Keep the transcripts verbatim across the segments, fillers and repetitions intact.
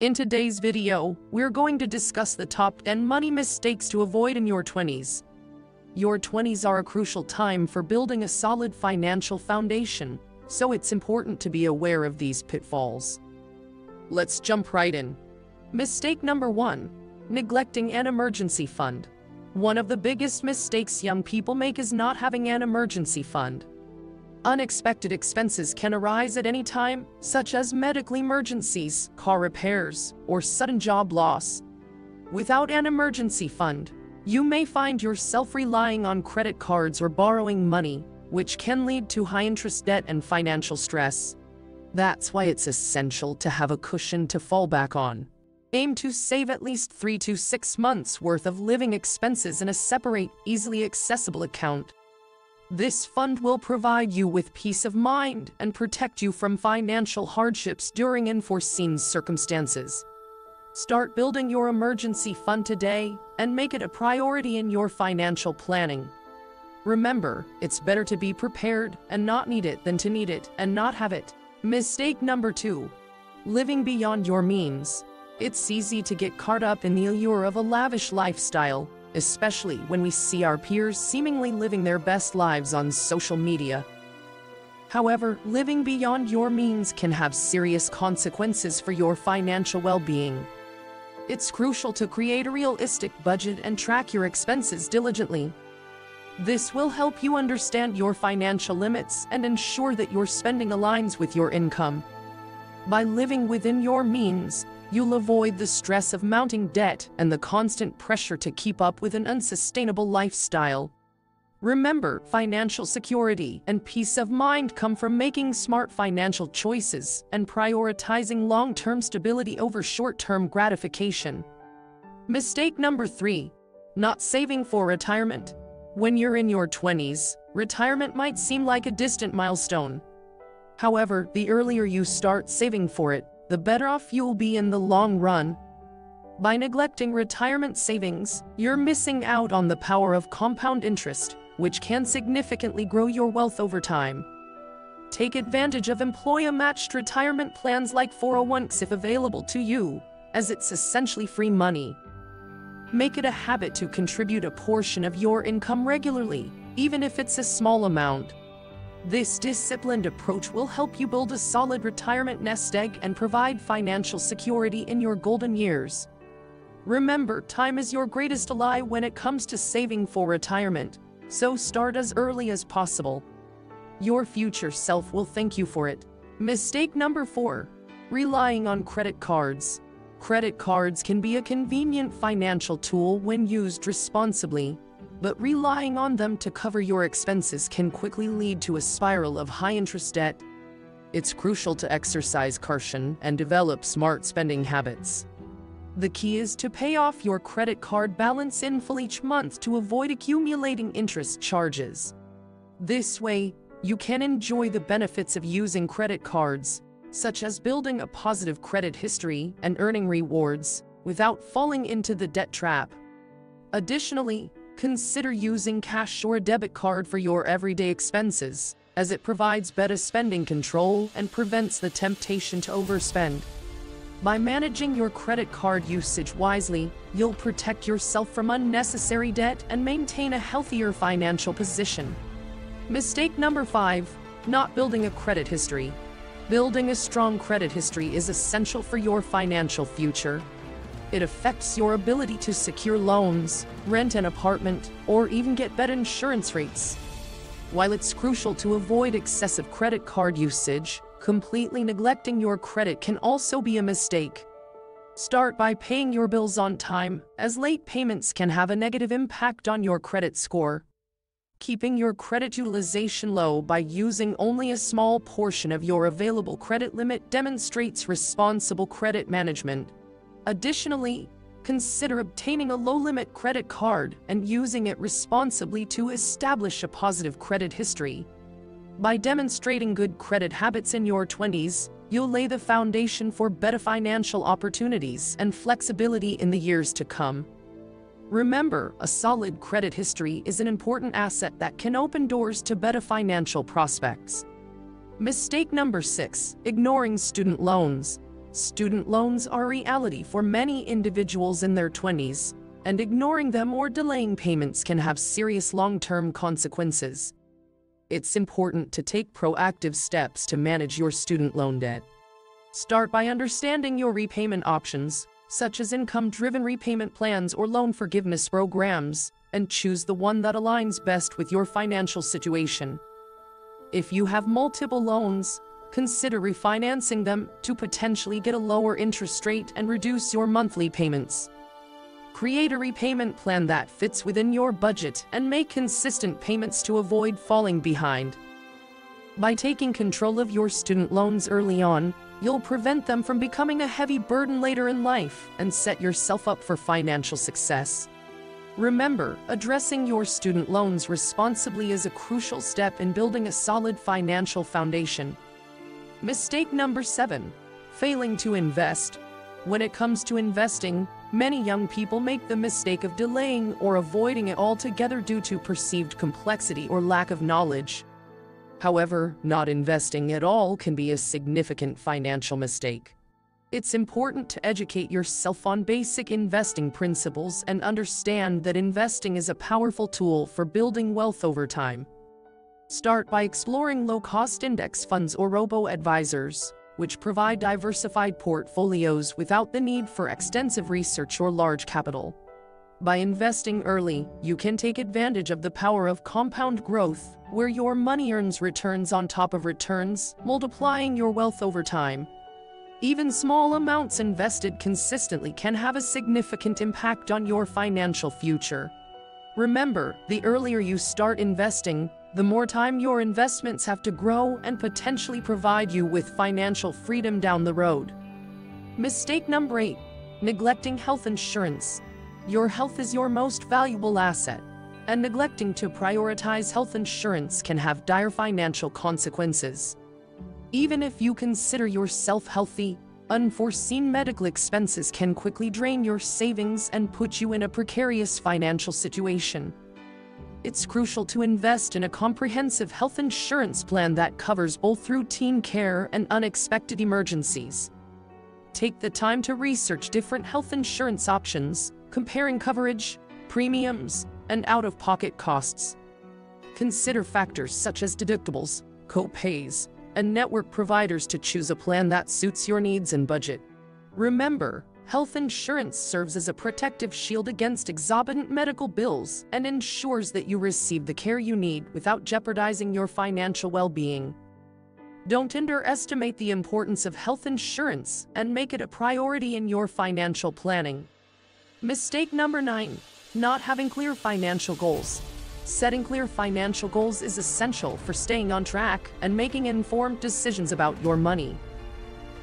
In today's video, we're going to discuss the top ten money mistakes to avoid in your twenties. Your twenties are a crucial time for building a solid financial foundation, so it's important to be aware of these pitfalls. Let's jump right in. Mistake number one, neglecting an emergency fund. One of the biggest mistakes young people make is not having an emergency fund. Unexpected expenses can arise at any time, such as medical emergencies, car repairs, or sudden job loss. Without an emergency fund, you may find yourself relying on credit cards or borrowing money, which can lead to high interest debt and financial stress. That's why it's essential to have a cushion to fall back on. Aim to save at least three to six months worth of living expenses in a separate, easily accessible account. This fund will provide you with peace of mind and protect you from financial hardships during unforeseen circumstances. Start building your emergency fund today and make it a priority in your financial planning. Remember, it's better to be prepared and not need it than to need it and not have it. Mistake number two, living beyond your means. It's easy to get caught up in the allure of a lavish lifestyle, especially when we see our peers seemingly living their best lives on social media. However, living beyond your means can have serious consequences for your financial well-being. It's crucial to create a realistic budget and track your expenses diligently. This will help you understand your financial limits and ensure that your spending aligns with your income. By living within your means, you'll avoid the stress of mounting debt and the constant pressure to keep up with an unsustainable lifestyle. Remember, financial security and peace of mind come from making smart financial choices and prioritizing long-term stability over short-term gratification. Mistake number three, not saving for retirement. When you're in your twenties, retirement might seem like a distant milestone. However, the earlier you start saving for it, the better off you'll be in the long run. By neglecting retirement savings, you're missing out on the power of compound interest, which can significantly grow your wealth over time. Take advantage of employer-matched retirement plans like four oh one Ks if available to you, as it's essentially free money. Make it a habit to contribute a portion of your income regularly, even if it's a small amount. This disciplined approach will help you build a solid retirement nest egg and provide financial security in your golden years. Remember, time is your greatest ally when it comes to saving for retirement, so start as early as possible. Your future self will thank you for it. Mistake number four, relying on credit cards. Credit cards can be a convenient financial tool when used responsibly, but relying on them to cover your expenses can quickly lead to a spiral of high-interest debt. It's crucial to exercise caution and develop smart spending habits. The key is to pay off your credit card balance in full each month to avoid accumulating interest charges. This way, you can enjoy the benefits of using credit cards, such as building a positive credit history and earning rewards, without falling into the debt trap. Additionally, consider using cash or a debit card for your everyday expenses, as it provides better spending control and prevents the temptation to overspend. By managing your credit card usage wisely, you'll protect yourself from unnecessary debt and maintain a healthier financial position. Mistake number five, not building a credit history. Building a strong credit history is essential for your financial future. It affects your ability to secure loans, rent an apartment, or even get better insurance rates. While it's crucial to avoid excessive credit card usage, completely neglecting your credit can also be a mistake. Start by paying your bills on time, as late payments can have a negative impact on your credit score. Keeping your credit utilization low by using only a small portion of your available credit limit demonstrates responsible credit management. Additionally, consider obtaining a low-limit credit card and using it responsibly to establish a positive credit history. By demonstrating good credit habits in your twenties, you'll lay the foundation for better financial opportunities and flexibility in the years to come. Remember, a solid credit history is an important asset that can open doors to better financial prospects. Mistake number six, ignoring student loans. Student loans are a reality for many individuals in their twenties, and ignoring them or delaying payments can have serious long-term consequences. It's important to take proactive steps to manage your student loan debt. Start by understanding your repayment options, such as income-driven repayment plans or loan forgiveness programs, and choose the one that aligns best with your financial situation. If you have multiple loans, consider refinancing them to potentially get a lower interest rate and reduce your monthly payments. Create a repayment plan that fits within your budget and make consistent payments to avoid falling behind. By taking control of your student loans early on, you'll prevent them from becoming a heavy burden later in life and set yourself up for financial success. Remember, addressing your student loans responsibly is a crucial step in building a solid financial foundation. Mistake number seven, failing to invest. When it comes to investing, many young people make the mistake of delaying or avoiding it altogether due to perceived complexity or lack of knowledge. However, not investing at all can be a significant financial mistake. It's important to educate yourself on basic investing principles and understand that investing is a powerful tool for building wealth over time. Start by exploring low-cost index funds or robo-advisors, which provide diversified portfolios without the need for extensive research or large capital. By investing early, you can take advantage of the power of compound growth, where your money earns returns on top of returns, multiplying your wealth over time. Even small amounts invested consistently can have a significant impact on your financial future. Remember, the earlier you start investing, the more time your investments have to grow and potentially provide you with financial freedom down the road. Mistake number eight, neglecting health insurance. Your health is your most valuable asset, and neglecting to prioritize health insurance can have dire financial consequences. Even if you consider yourself healthy, unforeseen medical expenses can quickly drain your savings and put you in a precarious financial situation. It's crucial to invest in a comprehensive health insurance plan that covers both routine care and unexpected emergencies. Take the time to research different health insurance options, comparing coverage, premiums, and out-of-pocket costs. Consider factors such as deductibles, co-pays, and network providers to choose a plan that suits your needs and budget. Remember, health insurance serves as a protective shield against exorbitant medical bills and ensures that you receive the care you need without jeopardizing your financial well-being. Don't underestimate the importance of health insurance and make it a priority in your financial planning. Mistake number nine, not having clear financial goals. Setting clear financial goals is essential for staying on track and making informed decisions about your money.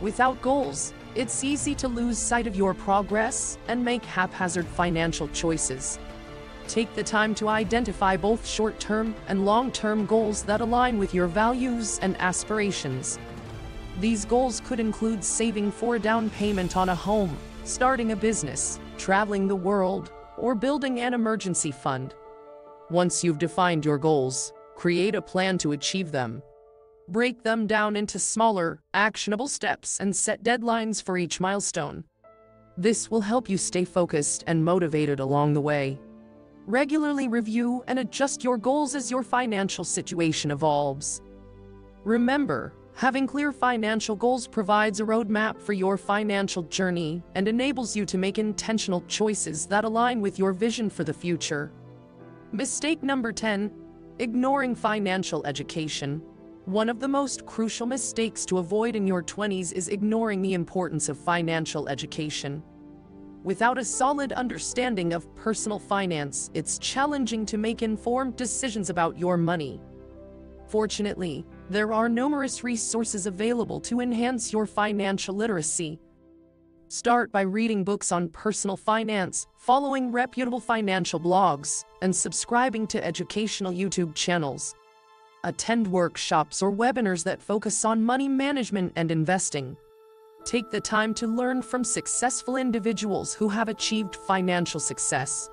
Without goals, it's easy to lose sight of your progress and make haphazard financial choices. Take the time to identify both short-term and long-term goals that align with your values and aspirations. These goals could include saving for a down payment on a home, starting a business, traveling the world, or building an emergency fund. Once you've defined your goals, create a plan to achieve them. Break them down into smaller, actionable steps and set deadlines for each milestone. This will help you stay focused and motivated along the way. Regularly review and adjust your goals as your financial situation evolves. Remember, having clear financial goals provides a roadmap for your financial journey and enables you to make intentional choices that align with your vision for the future. Mistake number ten, ignoring financial education. One of the most crucial mistakes to avoid in your twenties is ignoring the importance of financial education. Without a solid understanding of personal finance, it's challenging to make informed decisions about your money. Fortunately, there are numerous resources available to enhance your financial literacy. Start by reading books on personal finance, following reputable financial blogs, and subscribing to educational YouTube channels. Attend workshops or webinars that focus on money management and investing. Take the time to learn from successful individuals who have achieved financial success.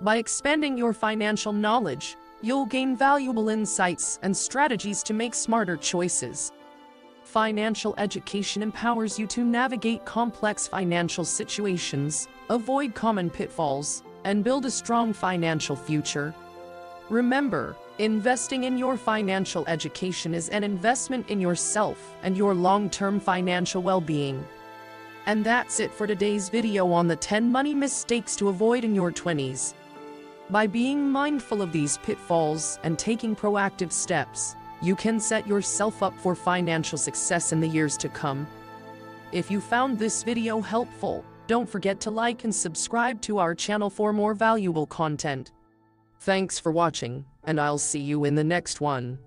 By expanding your financial knowledge, you'll gain valuable insights and strategies to make smarter choices. Financial education empowers you to navigate complex financial situations, avoid common pitfalls, and build a strong financial future. Remember, investing in your financial education is an investment in yourself and your long-term financial well-being. And that's it for today's video on the ten money mistakes to avoid in your twenties. By being mindful of these pitfalls and taking proactive steps, you can set yourself up for financial success in the years to come. If you found this video helpful, don't forget to like and subscribe to our channel for more valuable content. Thanks for watching, and I'll see you in the next one.